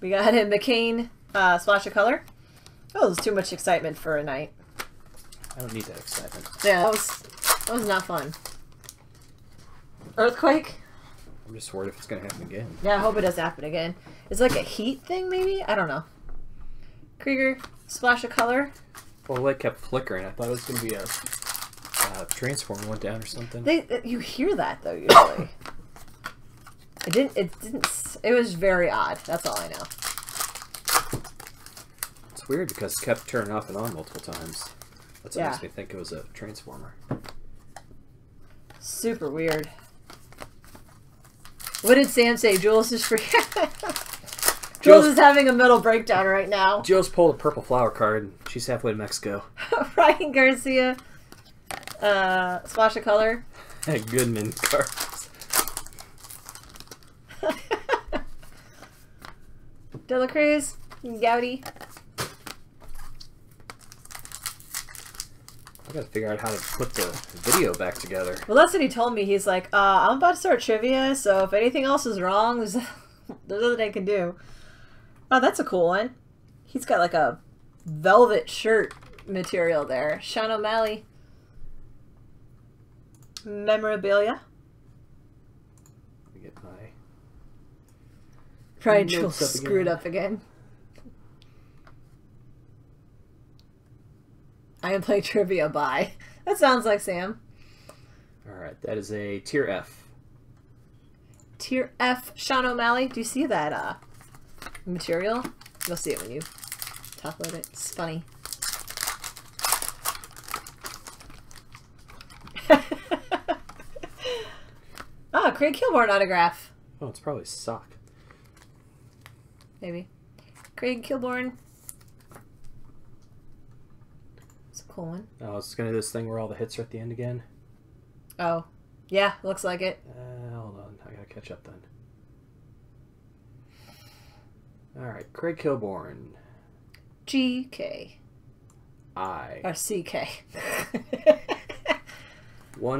We got a McCain splash of color. Oh, there's too much excitement for a night. I don't need that excitement. Yeah, that was not fun. Earthquake. I'm just worried if it's going to happen again. Yeah, I hope it doesn't happen again. It's like a heat thing, maybe? I don't know. Krieger, splash of color. Well, the light kept flickering. I thought it was going to be a transformer went down or something. You hear that, though, usually. It was very odd. That's all I know. It's weird because it kept turning off and on multiple times. That's what makes me think it was a transformer. Super weird. What did Sam say? Jules is free. Jules is having a mental breakdown right now. Jules pulled a purple flower card. And she's halfway to Mexico. Ryan Garcia. Splash of color. Goodman cards. Adela Cruz. Gowdy. I gotta figure out how to put the video back together. Well, that's what he told me. He's like, I'm about to start trivia, so if anything else is wrong, there's nothing I can do. Oh, that's a cool one. He's got like a velvet shirt material there. Sean O'Malley. Memorabilia. Let me get my... Probably Jules screwed up again. I can play trivia by. That sounds like Sam. Alright, that is a tier F. Tier F, Sean O'Malley. Do you see that material? You'll see it when you top load it. It's funny. Oh, Craig Kilborn autograph. Oh, it's probably sock. Maybe. Craig Kilborn. Cool one. Oh, it's gonna do this thing where all the hits are at the end again. Oh, yeah, looks like it. Hold on, I gotta catch up then. All right, Craig Kilborn. CK. 1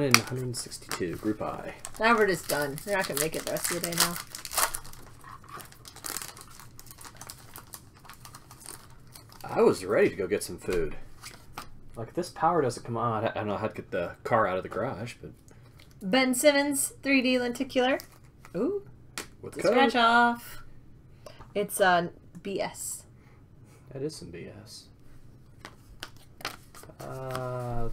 in 162, Group I. Now we're just done. We're not gonna make it the rest of the day now. I was ready to go get some food. Like, this power doesn't come on. I don't know how to get the car out of the garage, but... Ben Simmons, 3D lenticular. Ooh. With code. Scratch off. It's BS. That is some BS.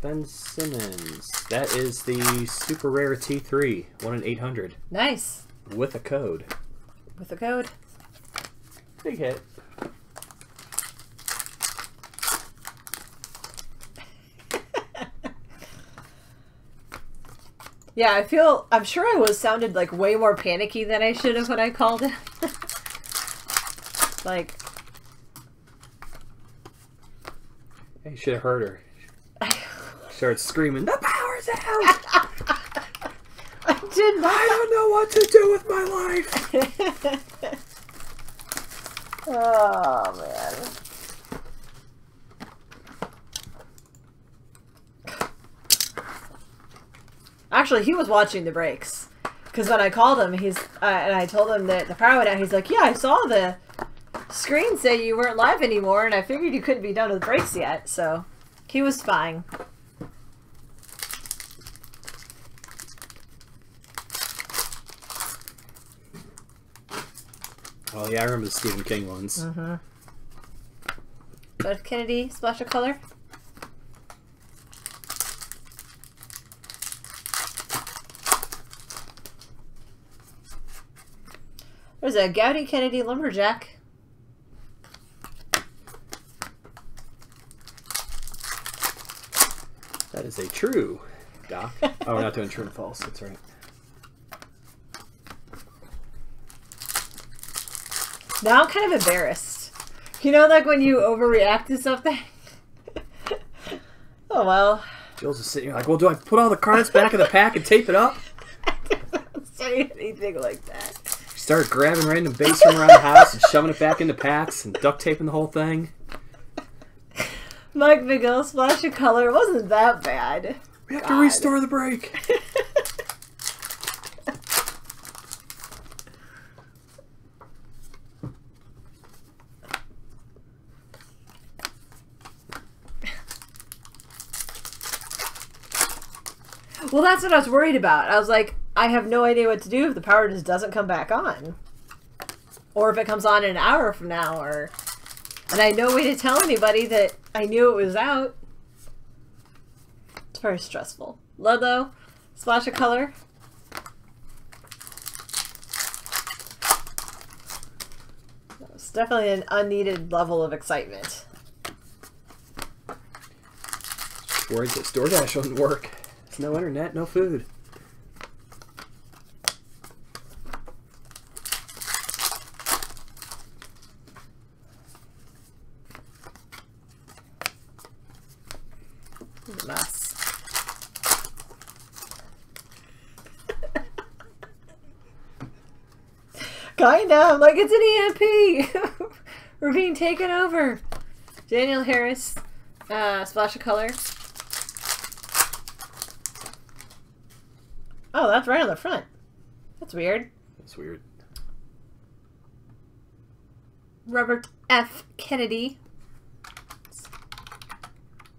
Ben Simmons. That is the super rare T3. 1 in 800. Nice. With a code. With a code. Big hit. Yeah, I'm sure I sounded like way more panicky than I should have when I called it. Like, I should have heard her. She started screaming, "The power's out!" I don't know what to do with my life. Oh, man. Actually, he was watching the breaks, because when I called him, and I told him that the power went out. He's like, "Yeah, I saw the screen say you weren't live anymore, and I figured you couldn't be done with breaks yet." So he was spying. Oh yeah, I remember the Stephen King ones. Mm-hmm. But Kennedy, splash of color. There's a Gowdy Kennedy Lumberjack. That is a true, Doc. Oh, we're not doing true and false. That's right. Now I'm kind of embarrassed. You know, like when you overreact to something? Oh, well. Jules is sitting here like, well, do I put all the cards back in the pack and tape it up? I didn't say anything like that. Start grabbing random base from around the house and shoving it back into packs and duct taping the whole thing. Mike McGill, splash of color. It wasn't that bad. We have to restore the break. Well, that's what I was worried about. I was like, I have no idea what to do if the power just doesn't come back on. Or if it comes on an hour from now, or... And I had no way to tell anybody that I knew it was out. It's very stressful. Ludlow, splash of color. That was definitely an unneeded level of excitement. Just worried that DoorDash wouldn't work. It's no internet, no food. Kind of. Like, it's an EMP. We're being taken over. Daniel Harris. Splash of color. Oh, that's right on the front. That's weird. That's weird. Robert F. Kennedy. It's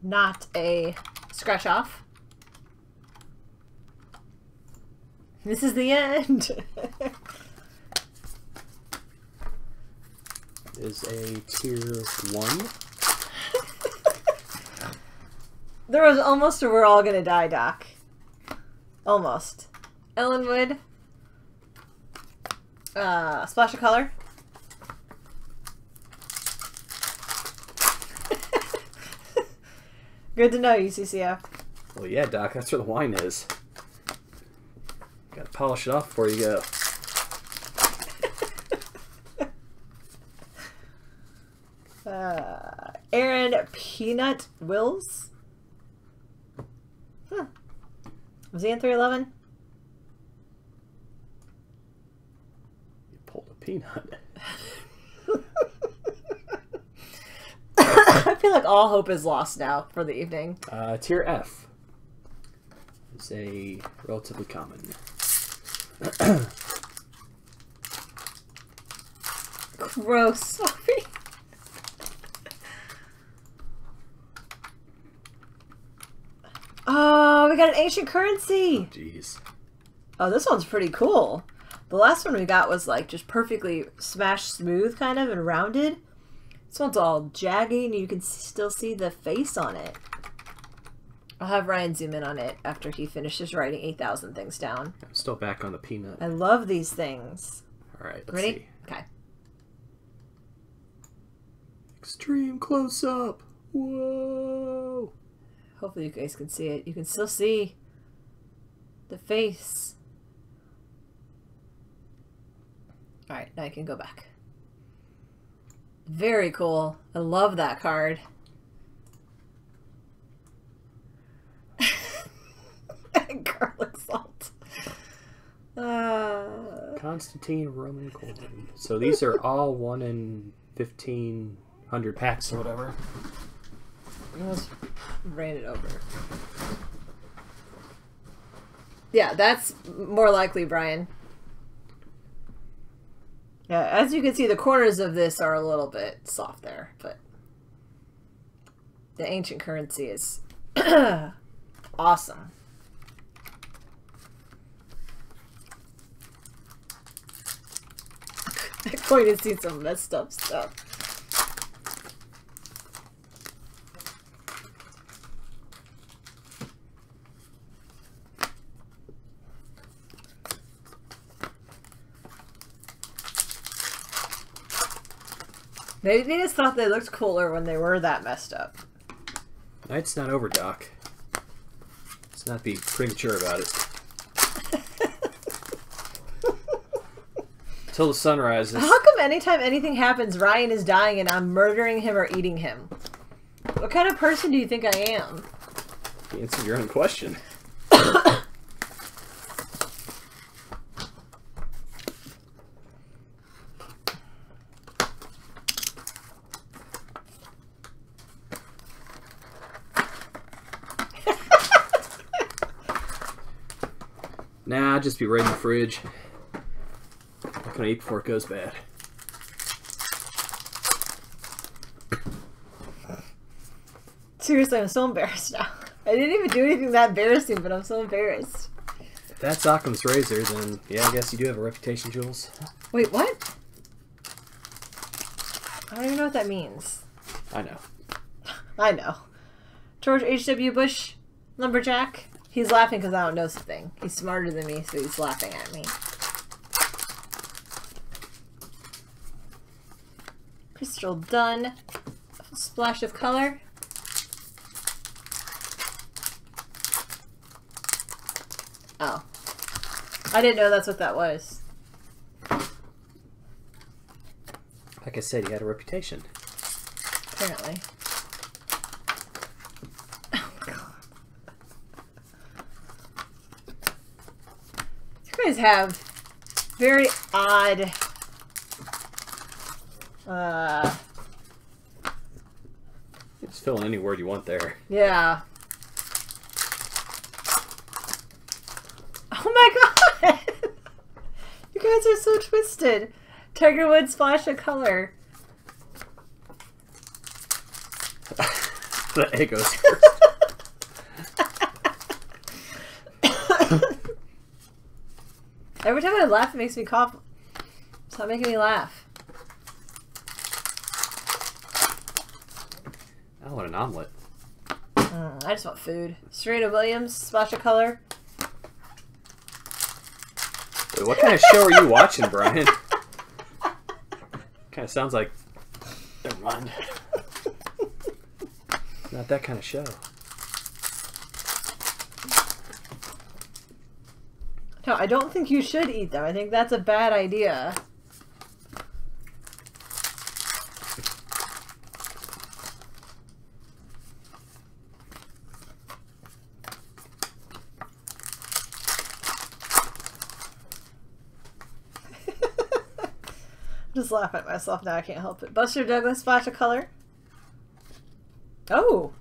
not a scratch off. This is the end. Is a tier 1. There was almost a we're all gonna die, Doc. Almost. Ellenwood. Splash of color. Good to know, UCCF. Well, yeah, Doc, that's where the wine is. Gotta polish it off before you go. Aaron Peanut Wills. Huh. Was he in 311? You pulled a peanut. I feel like all hope is lost now for the evening. Tier F is a relatively common. Gross. Sorry. Oh, we got an ancient currency. Jeez. Oh, this one's pretty cool. The last one we got was like just perfectly smashed smooth kind of and rounded. This one's all jaggy and you can still see the face on it. I'll have Ryan zoom in on it after he finishes writing 8,000 things down. I'm still back on the peanut. I love these things. All right, let's see. Okay. Extreme close up. Whoa. Hopefully you guys can see it. You can still see the face. All right, now I can go back. Very cool. I love that card. Garlic salt. Constantine Roman Colden. So these are all 1 in 1,500 packs or whatever. Almost ran it over. Yeah, that's more likely, Brian. Yeah, as you can see, the corners of this are a little bit soft there, but the ancient currency is awesome. I'm going to see some messed up stuff. Maybe they just thought they looked cooler when they were that messed up. Night's not over, Doc. Let's not be premature about it. Till the sun rises. How come anytime anything happens, Ryan is dying and I'm murdering him or eating him? What kind of person do you think I am? You answered your own question. Nah, I'll just be right in the fridge. What can I eat before it goes bad? Seriously, I'm so embarrassed now. I didn't even do anything that embarrassing, but I'm so embarrassed. If that's Occam's razor, then yeah, I guess you do have a reputation, Jules. Wait, what? I don't even know what that means. I know. I know. George H.W. Bush, lumberjack. He's laughing because I don't know something. He's smarter than me, so he's laughing at me. Crystal Dunn, splash of color. Oh. I didn't know that's what that was. Like I said, he had a reputation. Apparently. Oh my god. You guys have very odd you just fill in any word you want there. Yeah. Oh my god! You guys are so twisted. Tiger Woods, splash of color. The A goes first. Every time I laugh, it makes me cough. Stop making me laugh. I want an omelet. I just want food. Serena Williams, splash of color. Wait, what kind of show are you watching, Brian? Kind of sounds like... Never mind. Not that kind of show. No, I don't think you should eat them. I think that's a bad idea. Just laugh at myself now, I can't help it. Buster Douglas, splash of color. Oh.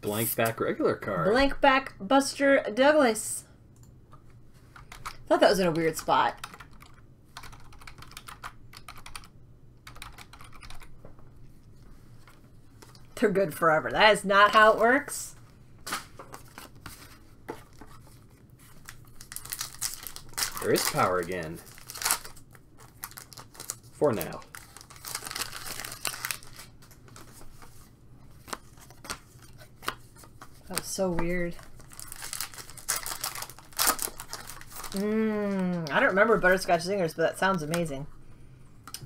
Blank back regular card. Blank back Buster Douglas. Thought that was in a weird spot. They're good forever. That is not how it works. There is power again. For now. That was so weird. I don't remember Butterscotch Zingers, but that sounds amazing.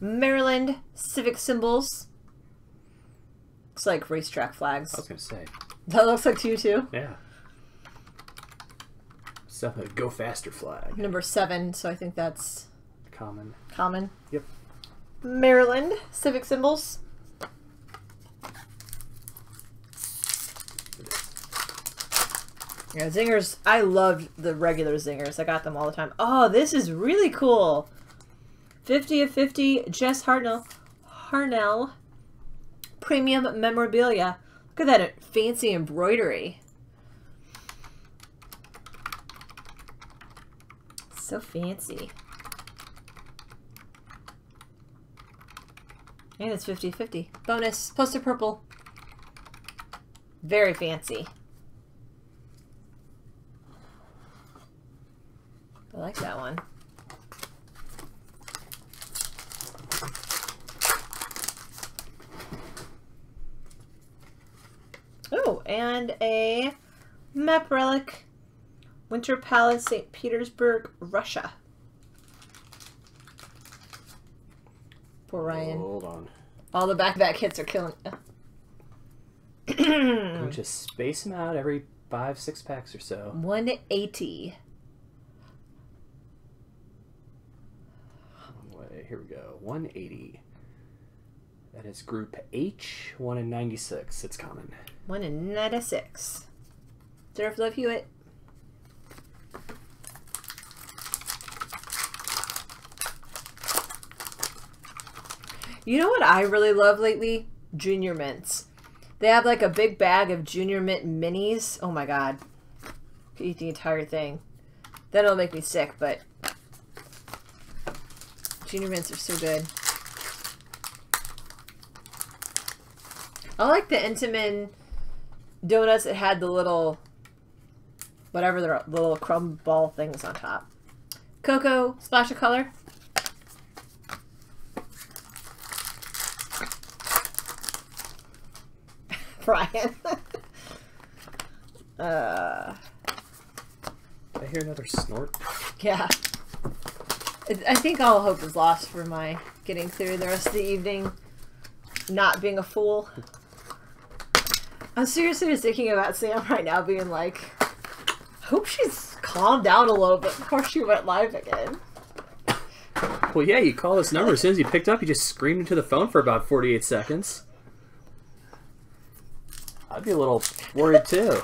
Maryland civic symbols. Looks like racetrack flags. I was gonna say. That looks like to you too? Yeah. It's definitely a go faster flag. Number 7, so I think that's... Common. Common? Yep. Maryland civic symbols. Yeah, Zingers. I loved the regular Zingers. I got them all the time. Oh, this is really cool. 50 of 50, Jess Harnell. Premium memorabilia. Look at that fancy embroidery. So fancy. And it's 50-50. Bonus. Poster purple. Very fancy. I like that one. Oh, and a map relic. Winter Palace, St. Petersburg, Russia. Poor Ryan. Hold on. All the back-to-back hits are killing you. Just space them out every 5-6 packs or so. 180. Wait, here we go. 180. That is group H, 1 in 96. It's common. 1 in 96. Jennifer Love Hewitt. You know what I really love lately? Junior Mints. They have like a big bag of Junior Mint minis. Oh my god. Could eat the entire thing. Then it'll make me sick, but... Junior Mints are so good. I like the Intamin donuts, it had the little, whatever the little crumb ball things on top. Cocoa, splash of color. Brian. Did I hear another snort? Yeah. I think all hope is lost for my getting through the rest of the evening not being a fool. I'm seriously just thinking about Sam right now being like, I hope she's calmed down a little bit before she went live again. Well, yeah, you call this number. As soon as you picked up, you just screamed into the phone for about 48 seconds. I'd be a little worried, too.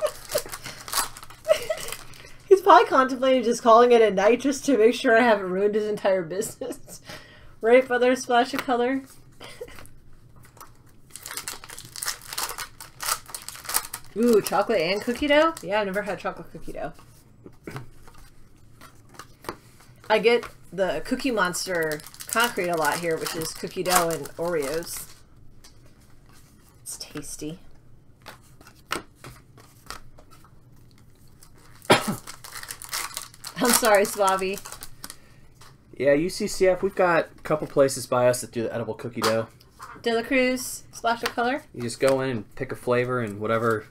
He's probably contemplating just calling it a night just to make sure I haven't ruined his entire business. Right, brother? Splash of color? Ooh, chocolate and cookie dough? Yeah, I've never had chocolate cookie dough. I get the Cookie Monster concrete a lot here, which is cookie dough and Oreos. It's tasty. I'm sorry, Swabby. Yeah, UCCF, we've got a couple places by us that do the edible cookie dough. Adela Cruz, splash of color. You just go in and pick a flavor and whatever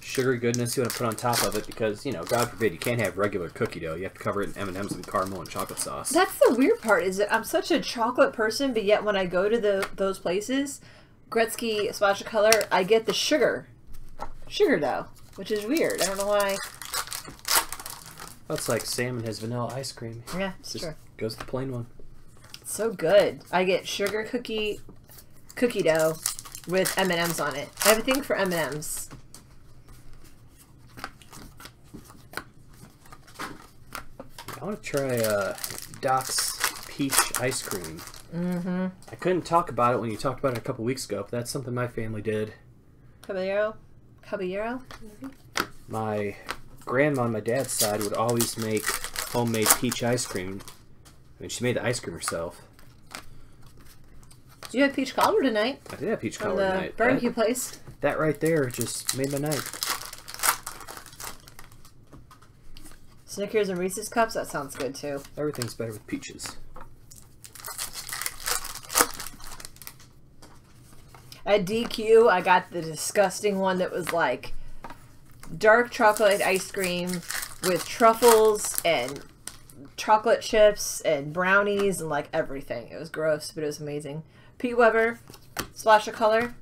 sugary goodness you want to put on top of it because, you know, God forbid, you can't have regular cookie dough. You have to cover it in M&Ms and caramel and chocolate sauce. That's the weird part is that I'm such a chocolate person, but yet when I go to those places, Gretzky, splash of color, I get the sugar dough, which is weird. I don't know why. That's like Sam and his vanilla ice cream. Yeah, just true. Goes with the plain one. It's so good. I get sugar cookie dough with M&Ms on it. I have a thing for M&Ms. I want to try Doc's peach ice cream. Mm-hmm. I couldn't talk about it when you talked about it a couple weeks ago, but that's something my family did. Caballero? Maybe? My grandma on my dad's side would always make homemade peach ice cream. I mean, she made the ice cream herself. Did you have peach cobbler tonight? I did have peach cobbler tonight. Barbecue place. That right there just made my night. Snickers and Reese's cups. That sounds good too. Everything's better with peaches. At DQ, I got the disgusting one that was like dark chocolate ice cream with truffles and chocolate chips and brownies and like everything. It was gross, but it was amazing. Pete Weber, splash of color.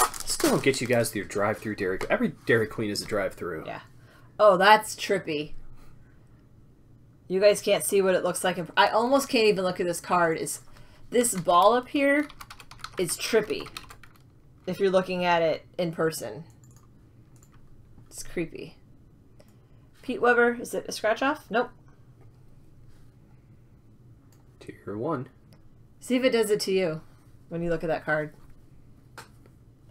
I still don't get you guys with your drive-through Dairy Queen. Every Dairy Queen is a drive-through. Yeah. Oh, that's trippy. You guys can't see what it looks like. I almost can't even look at this card. It's, this ball up here is trippy. If you're looking at it in person. It's creepy. Pete Weber, is it a scratch-off? Nope. Tier 1. See if it does it to you when you look at that card.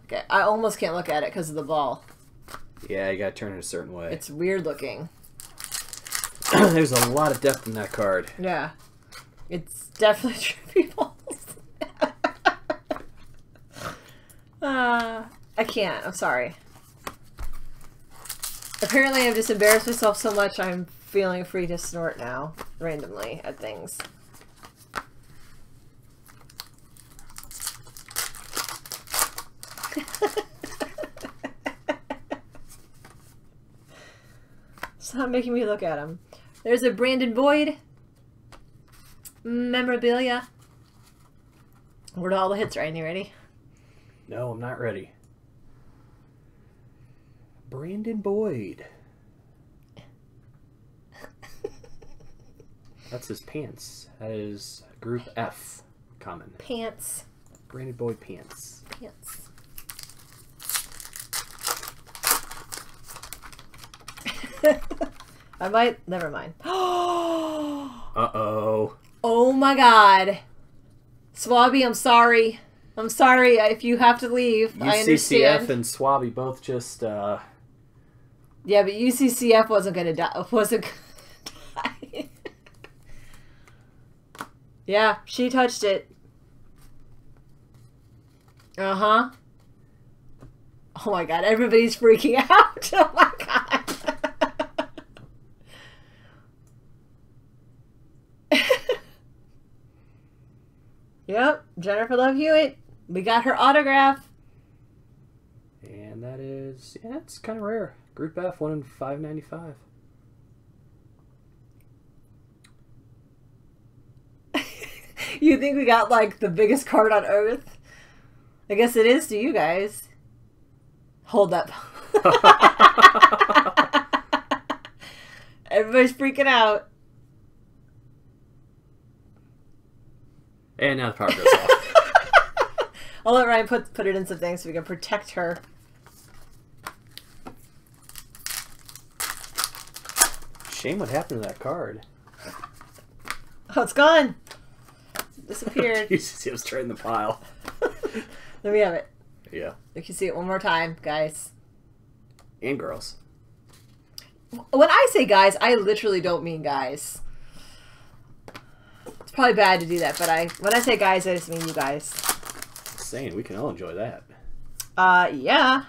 Okay, I almost can't look at it because of the ball. Yeah, you gotta turn it a certain way. It's weird looking. There's a lot of depth in that card. Yeah. It's definitely trippy balls. I can't. I'm sorry. Apparently I've just embarrassed myself so much I'm feeling free to snort now, randomly, at things. Stop making me look at him. There's a Brandon Boyd memorabilia. We're to all the hits, Ryan. You ready? No, I'm not ready. Brandon Boyd. That's his pants. That is Group F common. Pants. Brandon Boyd pants. Pants. I might... Never mind. Uh-oh. Oh, my God. Swabby, I'm sorry. I'm sorry if you have to leave. I understand. UCCF and Swabby both just. Yeah, but UCCF wasn't gonna die. Yeah, she touched it. Uh huh. Oh my god, everybody's freaking out. Oh my god. Yep, Jennifer Love Hewitt. We got her autograph. And that is, yeah, it's kind of rare. Group F, 1 in 595. You think we got like the biggest card on earth? I guess it is to you guys. Hold up. Everybody's freaking out. And now the power goes off. I'll let Ryan put it in some things so we can protect her. Shame what happened to that card. Oh, it's gone. It disappeared. Jesus, it was straight in the pile. Let me have it. Yeah. You can see it one more time, guys. And girls. When I say guys, I literally don't mean guys. It's probably bad to do that, but when I say guys, I just mean you guys. Insane. We can all enjoy that. Yeah.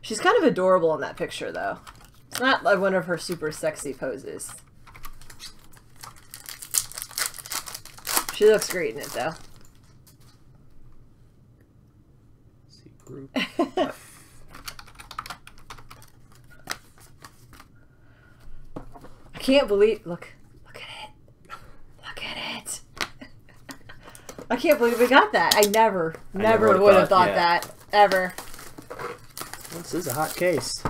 She's kind of adorable in that picture, though. It's not like one of her super sexy poses. She looks great in it, though. See, group. I can't believe. Look at it. Look at it. I can't believe we got that. I never would have thought that ever. This is a hot case.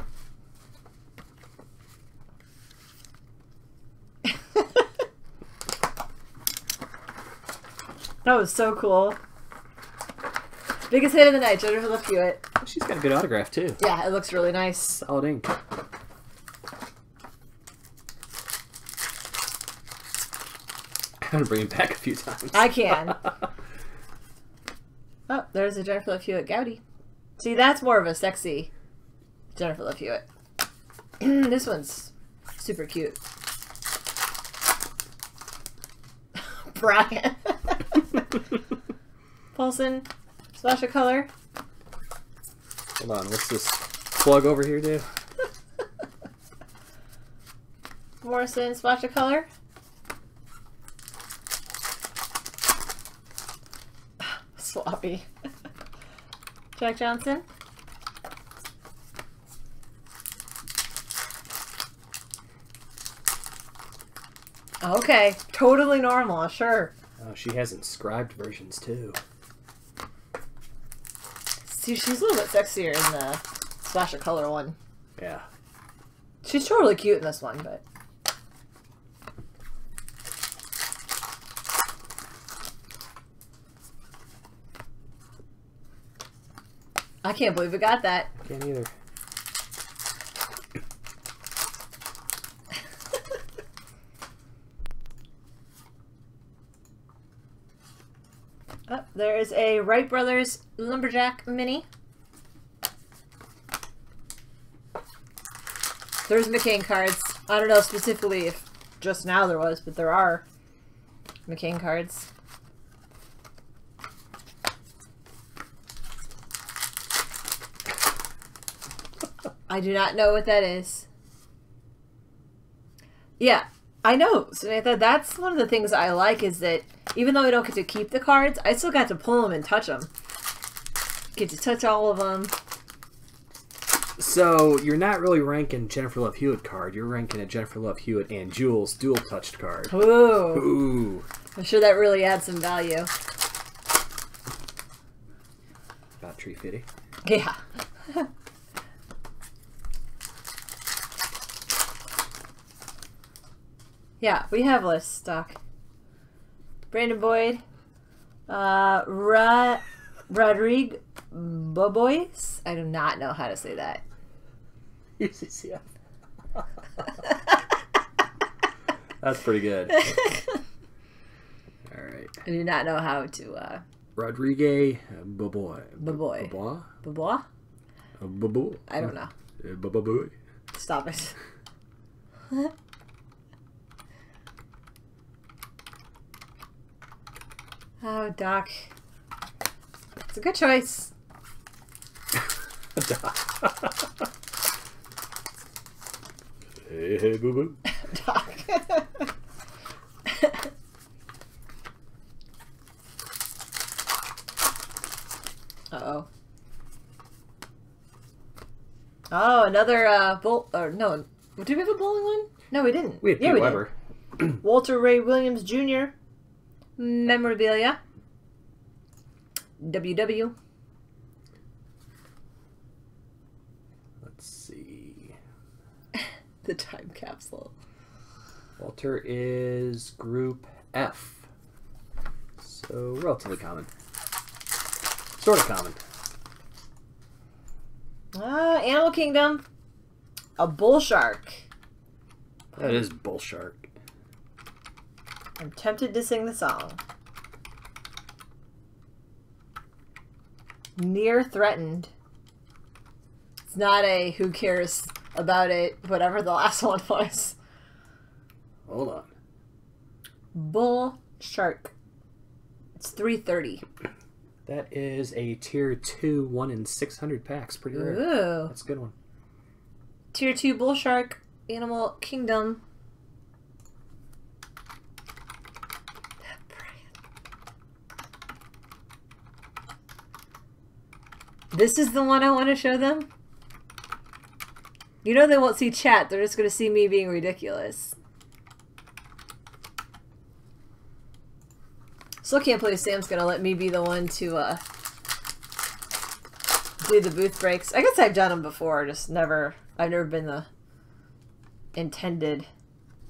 That was so cool. Biggest hit of the night, Jennifer Love Hewitt. She's got a good autograph, too. Yeah, it looks really nice. Solid ink. I'm going to bring it back a few times. I can. Oh, there's a Jennifer Love Hewitt Gowdy. See, that's more of a sexy Jennifer Love Hewitt. This one's super cute. Brian. Paulson, splash of color. Hold on, what's this plug over here do? Morrison, splash of color. Sloppy. Jack Johnson. Okay, totally normal, sure. Oh, she has inscribed versions, too. See, she's a little bit sexier in the splash of color one. Yeah. She's totally cute in this one, but... I can't believe we got that. Can't either. Oh, there is a Wright Brothers Lumberjack Mini. There's McCain cards. I don't know specifically if just now there was, but there are McCain cards. I do not know what that is. Yeah, I know, Samantha. That's one of the things I like is that even though I don't get to keep the cards, I still got to pull them and touch them. Get to touch all of them. So, you're not really ranking Jennifer Love Hewitt card. You're ranking a Jennifer Love Hewitt and Jules dual-touched card. Ooh. I'm sure that really adds some value. About $3.50. Yeah. Yeah, we have less stock. Brandon Boyd, Rodrigue Bobois. I do not know how to say that. UCCF. That's pretty good. All right. I do not know how to. Rodrigue Baboy. Baboy. Baboy. Baboy. Baboy. I don't know. Baboy. Stop it. Oh, Doc. That's a good choice. Hey, hey, boo-boo. Doc. Uh-oh. Oh, another bowl... no. Did we have a bowling one? No, we didn't. We had Pete Weber. Walter Ray Williams Jr. Memorabilia. WW. Let's see. The time capsule. Walter is group F. So relatively common. Sort of common. Animal Kingdom. A bull shark. That is bull shark. I'm tempted to sing the song. Near threatened. It's not a who cares about it, whatever the last one was. Hold on. Bull shark. It's 330. That is a tier 2, 1 in 600 packs. Pretty rare. Ooh. That's a good one. Tier 2 Bull Shark, Animal Kingdom. That brand. This is the one I want to show them? You know they won't see chat. They're just going to see me being ridiculous. Still can't believe Sam's going to let me be the one to do the booth breaks. I guess I've done them before, just never... I've never been the intended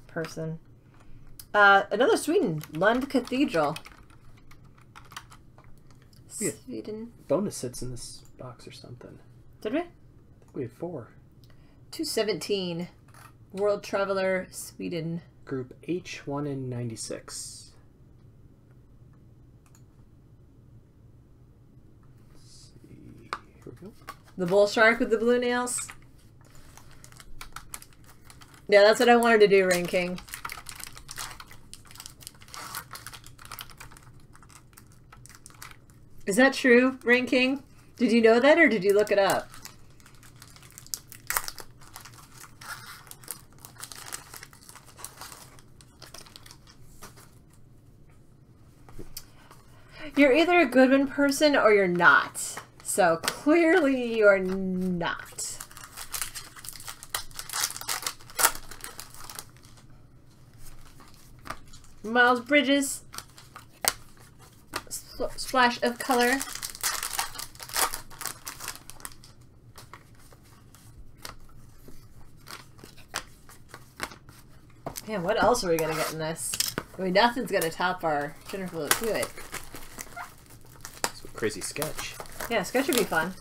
person. Another Sweden. Lund Cathedral. Yeah. Sweden. Bonus sits in this box or something. Did we? I think we had 4. 217. World Traveler, Sweden. Group H, 1 in 96. Let's see. Here we go. The bull shark with the blue nails. Yeah, that's what I wanted to do, Rain King. Is that true, Rain King? Did you know that, or did you look it up? You're either a Goodwin person or you're not. So clearly you're not. Miles Bridges, Splash of Color. Man, what else are we going to get in this? I mean, nothing's going to top our Jennifer Love Hewitt. It's a crazy sketch. Yeah, sketch would be fun.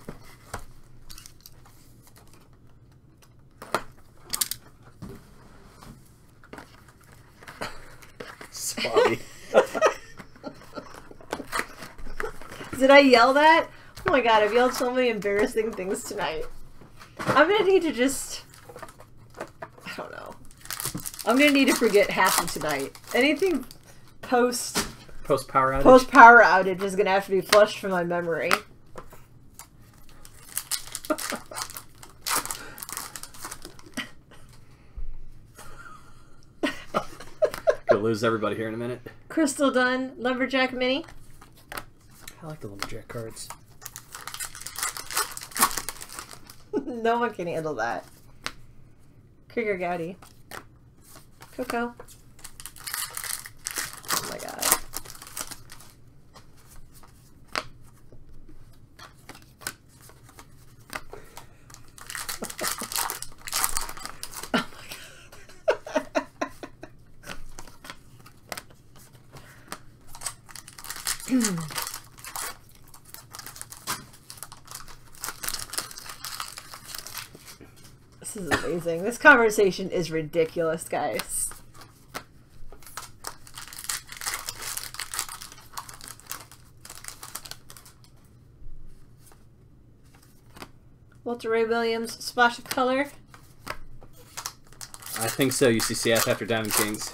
Did I yell that? Oh my god, I've yelled so many embarrassing things tonight. I'm gonna need to just... I don't know. I'm gonna need to forget half of tonight. Anything post... Post-power outage? Post-power outage is gonna have to be flushed from my memory. Gonna lose everybody here in a minute. Crystal Dunn, Lumberjack Mini. I like the Lumberjack cards. No one can handle that. Krieger Gowdy. Coco. Oh my god. Oh my god. This is amazing. This conversation is ridiculous, guys. Walter Ray Williams, Splash of Color. I think so, UCCF after Diamond Kings.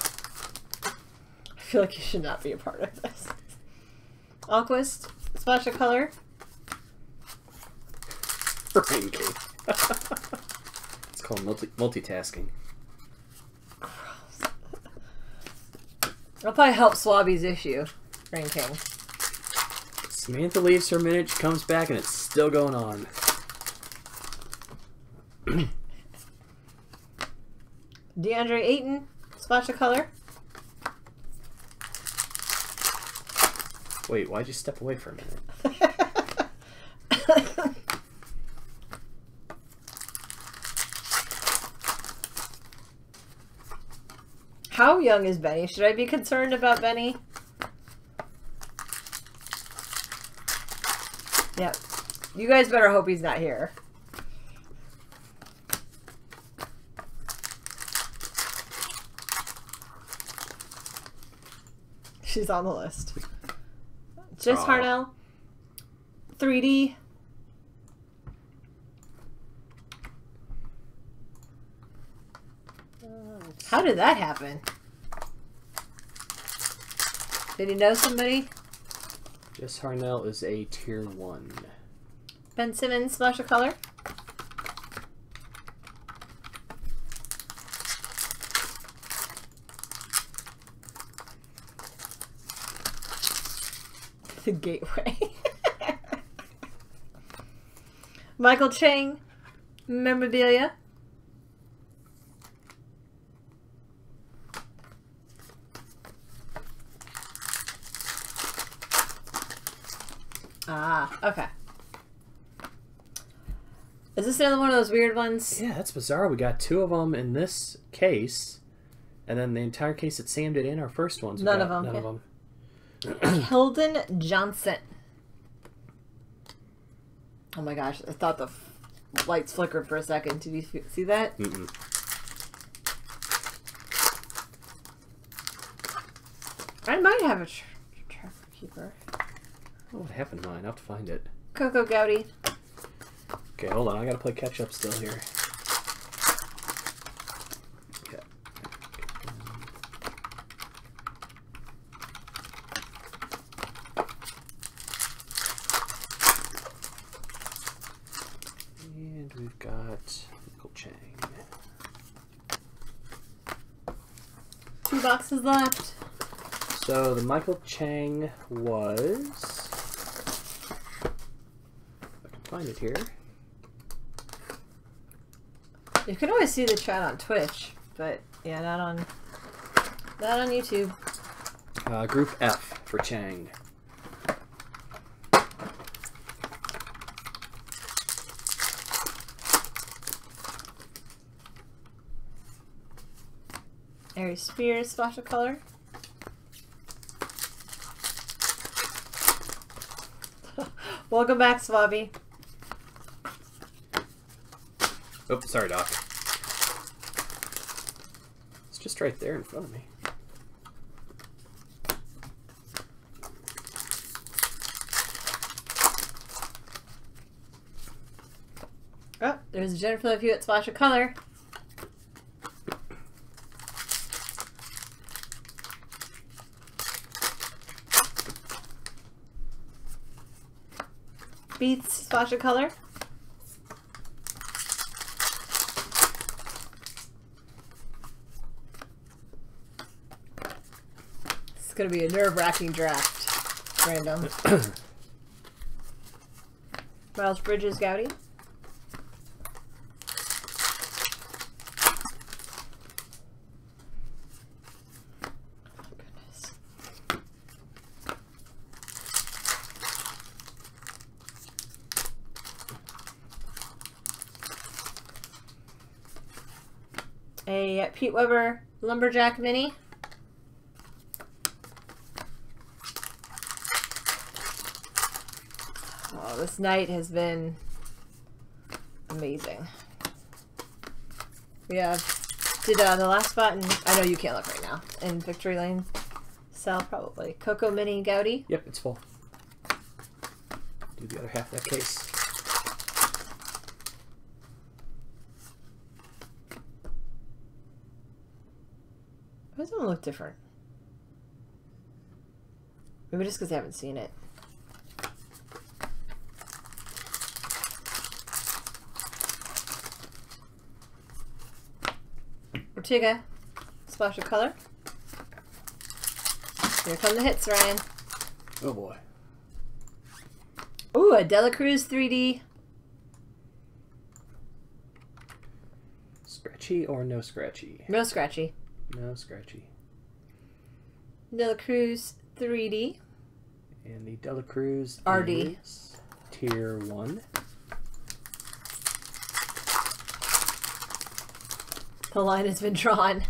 I feel like you should not be a part of this. Alquist, Splash of Color. brain game. It's called multitasking. I'll probably help Swabby's issue. Rain King. Samantha leaves her minute, she comes back, and it's still going on. DeAndre Ayton, splotch of color. Wait, why'd you step away for a minute? How young is Benny? Should I be concerned about Benny? Yep. You guys better hope he's not here. She's on the list. Jess Harnell. 3D. How did that happen? Did he know somebody? Jess Harnell is a tier 1. Ben Simmons, splash of color. The gateway. Michael Chang, memorabilia. Ah, okay. Is this another one of those weird ones? Yeah, that's bizarre. We got two of them in this case, and then the entire case that Sam did in our first ones. None of them. Hilden Johnson. Oh my gosh, I thought the lights flickered for a second. Did you see that? Mm-mm. I might have a trapper keeper. What happened to mine? I'll have to find it. Coco Gowdy. Okay, hold on. I gotta play catch up still here. Okay. And we've got Michael Chang. 2 boxes left. So the Michael Chang was. Find it here. You can always see the chat on Twitch, but yeah, not on YouTube. Group F for Chang. Aries Spears, splash of color. Welcome back, Swabby. Oops, sorry, Doc. It's just right there in front of me. Oh, there's Jennifer Love Hewitt, splash of color. Beats, splash of color. It's going to be a nerve-wracking draft. Random. Miles Bridges, Gowdy. Oh, goodness. A Pete Weber Lumberjack Mini. This night has been amazing. We have did the last spot, and I know you can't look right now. In Victory Lane, Sal probably Coco Mini Gowdy. Yep, it's full. Do the other half of that case. Why does it look different? Maybe just because I haven't seen it. Ortega, splash of color. Here come the hits, Ryan. Oh boy. Ooh, Adela Cruz 3D. Scratchy or no scratchy? No scratchy. No scratchy. Adela Cruz 3D. And the Adela Cruz RD. Tier 1. The line has been drawn.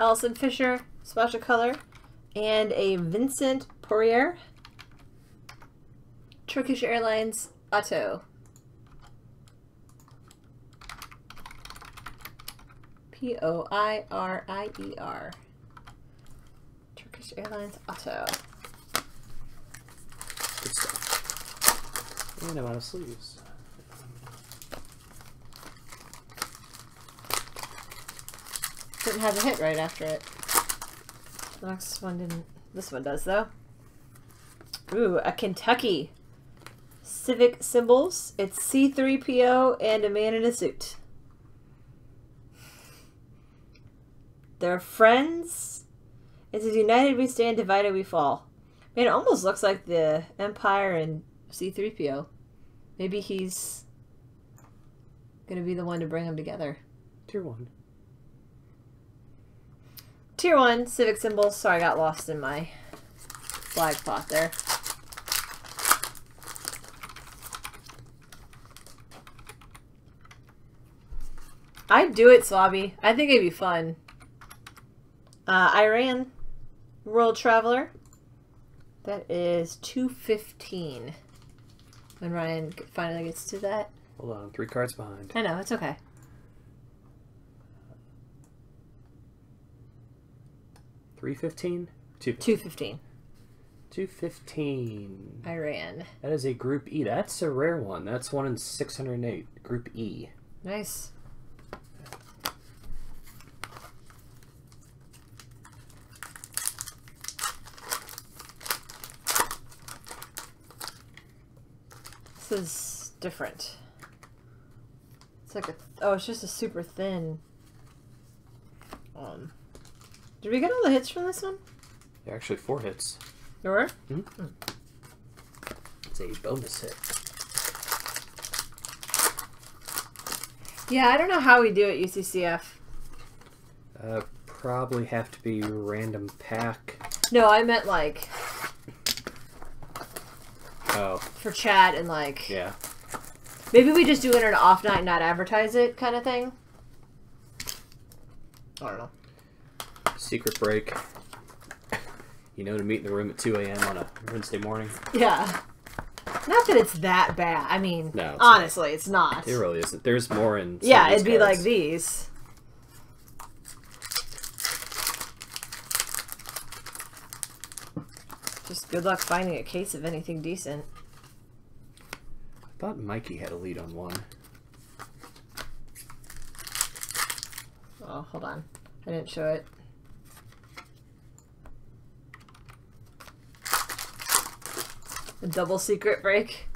Allison Fisher, splash of color, and a Vincent Poirier. Turkish Airlines Auto. P-O-I-R-I-E-R. Turkish Airlines Auto. Good stuff. And I'm out of sleeves. Didn't have a hit right after it. The next one didn't. This one does though. Ooh, a Kentucky civic symbols. It's C-3PO and a man in a suit. They're friends. It says "United we stand, divided we fall." Man, it almost looks like the Empire and C-3PO. Maybe he's gonna be the one to bring them together. Tier 1. Tier 1, civic symbols. Sorry, I got lost in my flag pot there. I'd do it, Swabby. I think it'd be fun. Iran, World Traveler. That is 215. When Ryan finally gets to that. Hold on, 3 cards behind. I know, it's okay. $215. 215. Iran. That is a Group E. That's a rare one. That's 1 in 608. Group E. Nice. This is different. It's like a oh, it's just a super thin. Did we get all the hits from this one? There are actually 4 hits. There were? Mm-hmm. It's a bonus hit. Yeah, I don't know how we do it, UCCF. Probably have to be random pack. No, I meant like... Oh. For chat and like... Yeah. Maybe we just do it on an off night and not advertise it kind of thing. I don't know. Secret break. You know, to meet in the room at 2 a.m. on a Wednesday morning. Yeah. Not that it's that bad. I mean, no, it's honestly, not. It's not. It really isn't. There's more in some yeah, it'd be cards. Like these. Just good luck finding a case of anything decent. I thought Mikey had a lead on one. Oh, hold on. I didn't show it. A double secret break.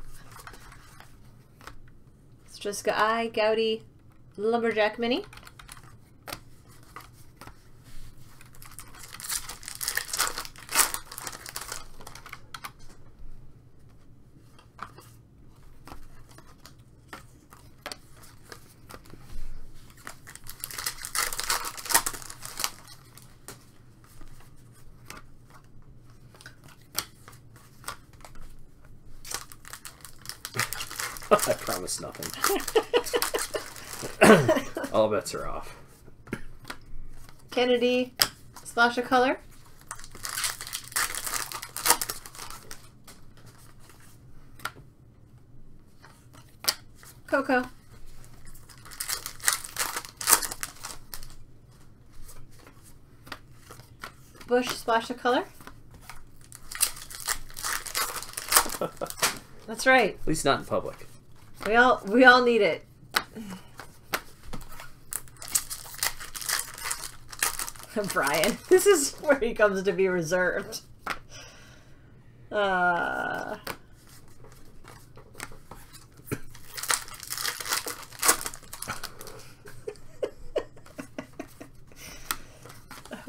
Striska I, Gowdy, Lumberjack Mini. I promise nothing. All bets are off. Kennedy, splash of color. Coco. Bush, splash of color. That's right. At least not in public. We all need it. Brian, this is where he comes to be reserved.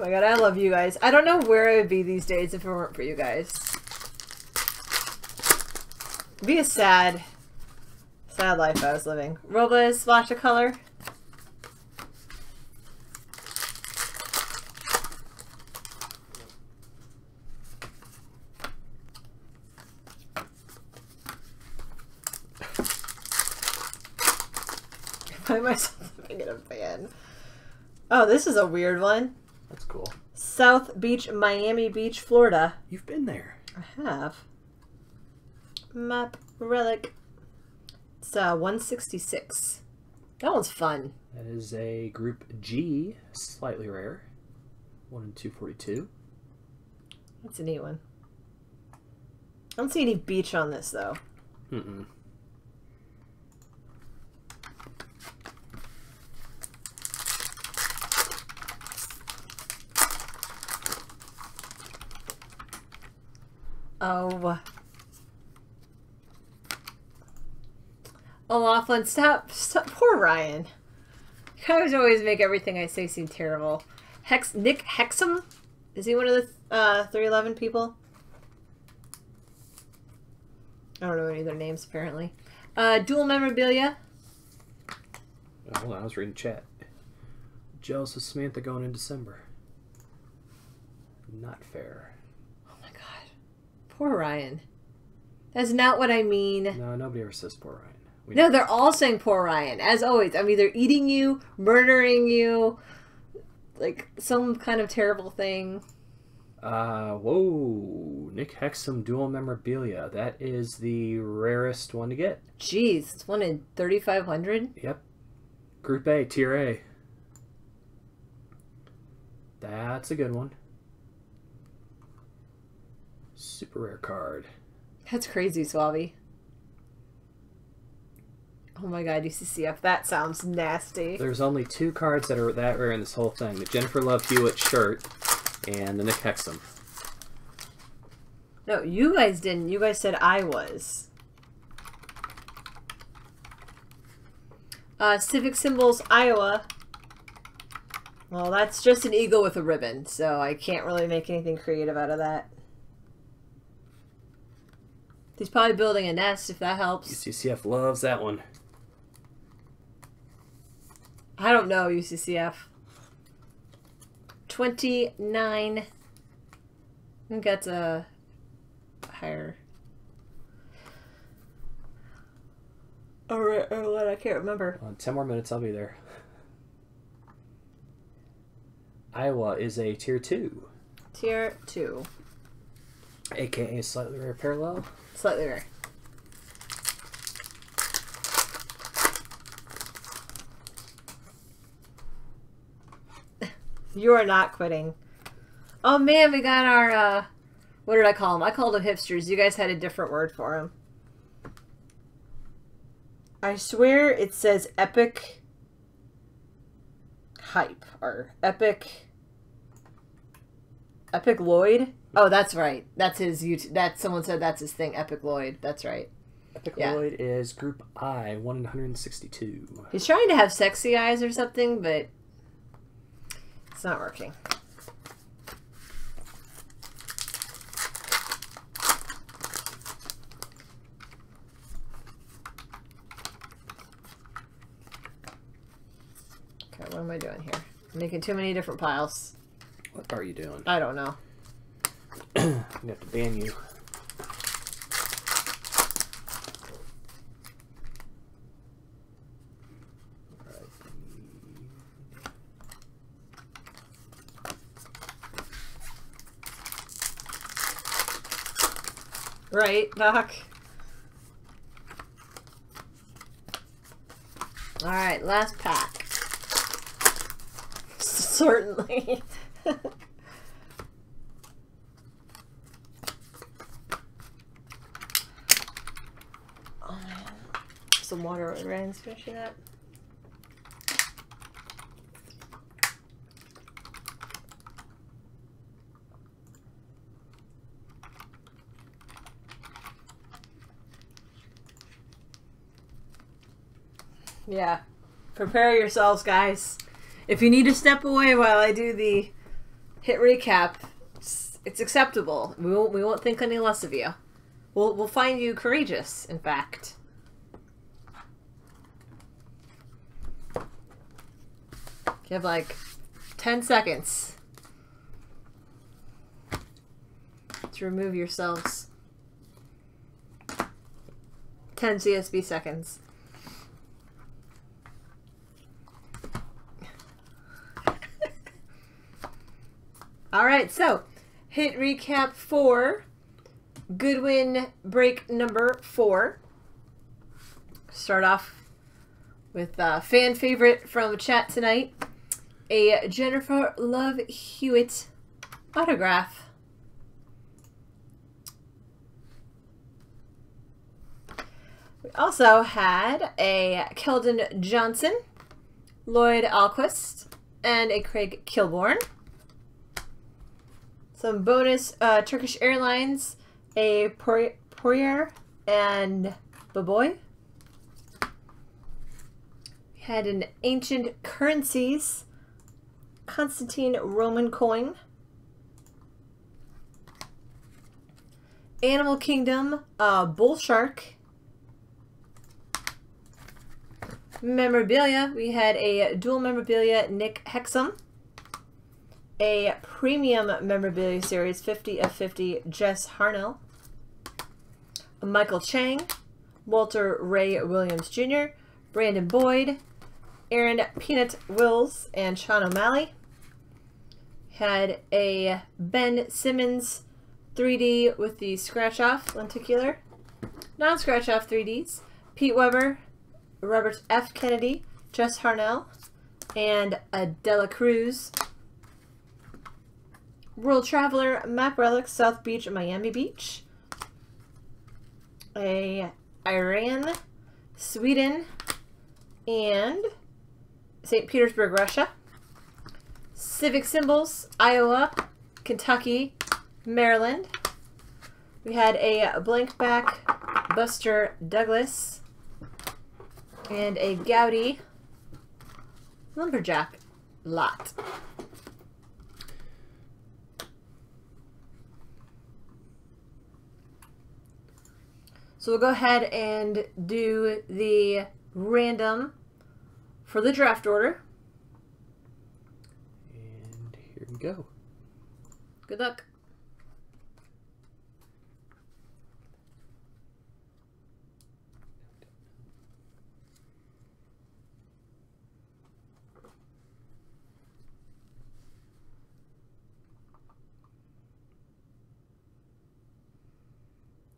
my god, I love you guys. I don't know where I would be these days if it weren't for you guys. It'd be a sad, sad life I was living. Robles, splash of color. I find myself living in a van. Oh, this is a weird one. That's cool. South Beach, Miami Beach, Florida. You've been there. I have. Map relic. It's 166. That one's fun. That is a Group G, slightly rare. 1 in 242. That's a neat one. I don't see any beach on this though. Mm-mm. Oh. O'Laughlin, stop. Poor Ryan. You guys always make everything I say seem terrible. Nick Hexum? Is he one of the 311 people? I don't know any of their names, apparently. Dual memorabilia. Oh, hold on, I was reading chat. Jealous of Samantha going in December. Not fair. Poor Ryan. That's not what I mean. No, nobody ever says poor Ryan. No, they're all saying poor Ryan, as always. I'm either eating you, murdering you, like some kind of terrible thing. Whoa. Nick Hexum dual memorabilia. That is the rarest one to get. Jeez, it's 1 in 3,500? Yep. Group A, Tier A. That's a good one. Super rare card. That's crazy, Suave. Oh my god, UCCF, that sounds nasty. There's only two cards that are that rare in this whole thing. The Jennifer Love Hewitt shirt and the Nick Hexum. No, you guys didn't. You guys said I was. Civic Symbols, Iowa. Well, that's just an eagle with a ribbon, so I can't really make anything creative out of that. He's probably building a nest, if that helps. UCCF loves that one. I don't know, UCCF. 29. I think that's a higher. Or what? I can't remember. 10 more minutes, I'll be there. Iowa is a Tier 2. Tier 2. AKA slightly rare parallel. Slightly rare. You are not quitting. Oh man, we got our, what did I call them? I called them hipsters. You guys had a different word for them. I swear it says Epic Hype or Epic Lloyd. Oh, that's right. That's his YouTube. That someone said that's his thing. Epic Lloyd. That's right. Epic Lloyd is Group I, 1 in 162. He's trying to have sexy eyes or something, but it's not working. Okay, what am I doing here? I'm making too many different piles. What are you doing? I don't know. I'm gonna have to ban you. Alright. Right, Doc. Alright, last pack. Certainly. Some water when Ryan's finishing up. Yeah. Prepare yourselves, guys. If you need to step away while I do the hit recap. It's acceptable. We won't think any less of you. We'll find you courageous, in fact. You have like 10 seconds to remove yourselves. 10 CSB seconds. Alright, so hit recap 4. Goodwin break number 4. Start off with a fan favorite from chat tonight. A Jennifer Love Hewitt autograph. We also had a Keldon Johnson, Lloyd Alquist, and a Craig Kilborn. Some bonus Turkish Airlines, a Poirier and Baboy. We had an Ancient Currencies, Constantine Roman Coin. Animal Kingdom, Bull Shark. Memorabilia, we had a dual memorabilia Nick Hexum, a premium memorabilia series 50 of 50 Jess Harnell, Michael Chang, Walter Ray Williams Jr., Brandon Boyd, Peanut Wills, and Sean O'Malley. Had a Ben Simmons 3D with the scratch off lenticular, non scratch off 3Ds, Pete Weber, Robert F. Kennedy, Jess Harnell, and Adela Cruz. World Traveler, Map Relics, South Beach, Miami Beach. A Iran, Sweden, and St. Petersburg, Russia. Civic Symbols, Iowa, Kentucky, Maryland. We had a blank back Buster Douglas. And a Gowdy Lumberjack lot. So we'll go ahead and do the random for the draft order. And here we go. Good luck.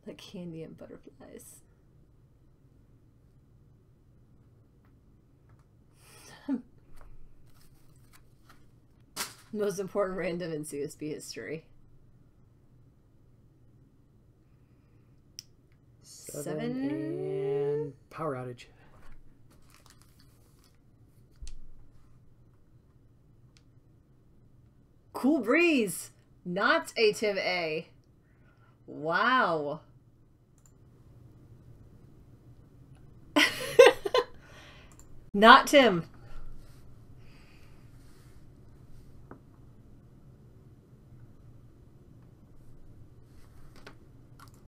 Like candy and butterflies. Most important random in CSB history. 7 and power outage. Cool Breeze, not a Tim A. Wow. Not Tim.